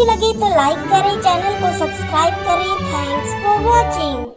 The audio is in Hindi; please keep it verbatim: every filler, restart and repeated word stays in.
अच्छी लगी तो लाइक करें, चैनल को सब्सक्राइब करें। Thanks for watching.